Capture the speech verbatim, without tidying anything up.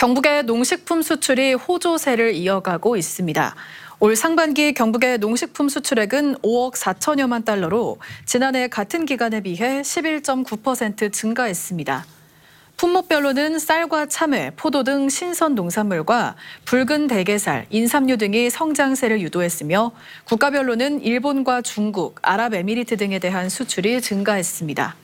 경북의 농식품 수출이 호조세를 이어가고 있습니다. 올 상반기 경북의 농식품 수출액은 오억 사천여만 달러로 지난해 같은 기간에 비해 십일 점 구 퍼센트 증가했습니다. 품목별로는 쌀과 참외, 포도 등 신선 농산물과 붉은 대게살, 인삼류 등이 성장세를 유도했으며 국가별로는 일본과 중국, 아랍에미리트 등에 대한 수출이 증가했습니다.